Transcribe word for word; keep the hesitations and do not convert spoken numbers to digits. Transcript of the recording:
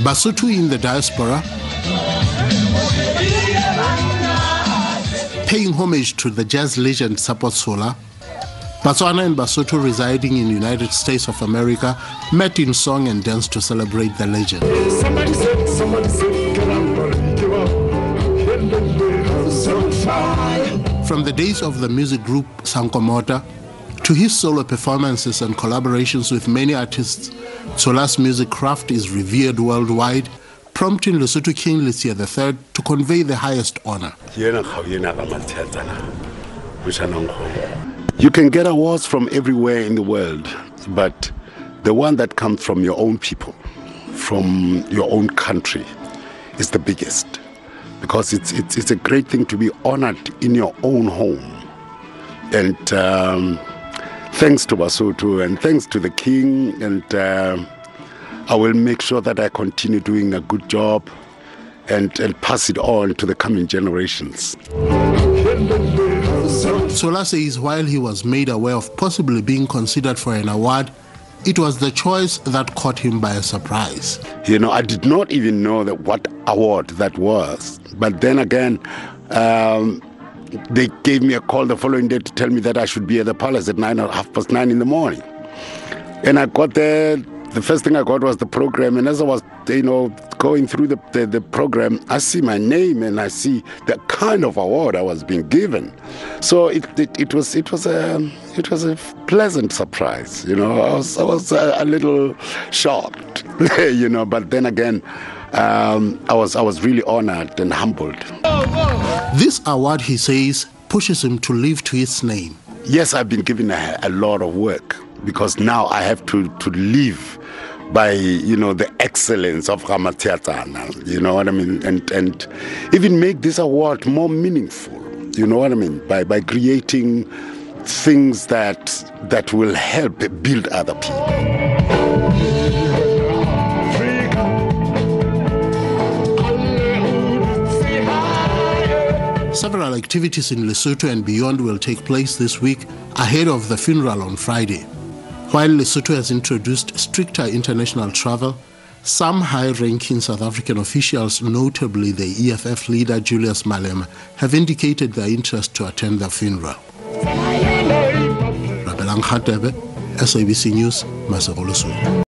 Basotho in the diaspora, paying homage to the jazz legend Tsepo Tshola, Botswana and Basotho residing in the United States of America met in song and dance to celebrate the legend. Somebody said, somebody said, get up, get up. From the days of the music group Sankomota to his solo performances and collaborations with many artists, Tsola's music craft is revered worldwide, prompting Lesotho King Letsie the third to convey the highest honor. You can get awards from everywhere in the world, but the one that comes from your own people, from your own country, is the biggest. Because it's, it's, it's a great thing to be honored in your own home. And um, thanks to Basotho and thanks to the king, and uh, I will make sure that I continue doing a good job and, and pass it on to the coming generations. Tshola says while he was made aware of possibly being considered for an award, it was the choice that caught him by a surprise. You know, I did not even know that what award that was. But then again, um, they gave me a call the following day to tell me that I should be at the palace at nine or half past nine in the morning. And I got there. The first thing I got was the program, and as I was, you know, going through the, the, the program, I see my name and I see the kind of award I was being given. So it, it, it was it was a it was a pleasant surprise, you know. I was I was a, a little shocked, you know. But then again, um, I was I was really honored and humbled. This award, he says, pushes him to live to its name. Yes, I've been given a, a lot of work, because now I have to, to live by, you know, the excellence of Ramatheatana, you know what I mean? And and even make this award more meaningful, you know what I mean? By by creating things that that will help build other people. Several activities in Lesotho and beyond will take place this week ahead of the funeral on Friday. While Lesotho has introduced stricter international travel, some high-ranking South African officials, notably the E F F leader Julius Malema, have indicated their interest to attend the funeral. Rabelang Hatab, S A B C News, Masego Lesotho.